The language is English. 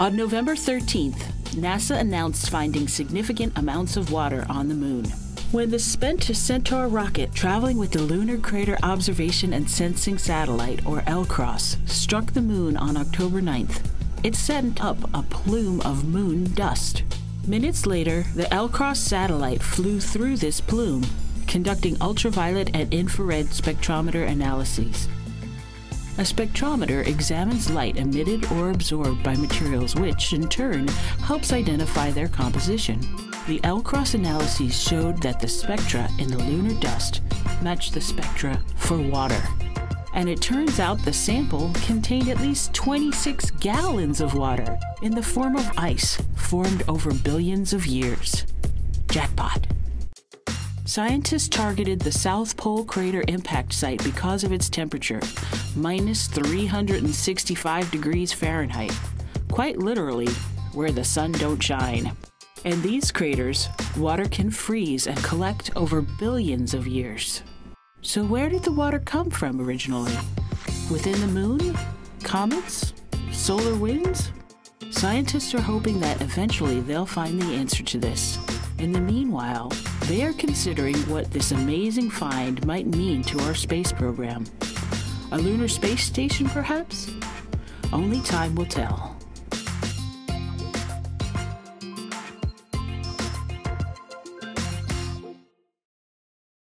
On November 13th, NASA announced finding significant amounts of water on the Moon. When the spent Centaur rocket traveling with the Lunar Crater Observation and Sensing Satellite, or LCROSS, struck the Moon on October 9th, it sent up a plume of Moon dust. Minutes later, the LCROSS satellite flew through this plume, conducting ultraviolet and infrared spectrometer analyses. A spectrometer examines light emitted or absorbed by materials, which, in turn, helps identify their composition. The LCROSS analyses showed that the spectra in the lunar dust matched the spectra for water. And it turns out the sample contained at least 26 gallons of water in the form of ice formed over billions of years. Jackpot. Scientists targeted the South Pole Crater impact site because of its temperature, minus 365 degrees Fahrenheit, quite literally where the sun don't shine. In these craters, water can freeze and collect over billions of years. So where did the water come from originally? Within the moon? Comets? Solar winds? Scientists are hoping that eventually they'll find the answer to this. In the meanwhile, they are considering what this amazing find might mean to our space program. A lunar space station, perhaps? Only time will tell.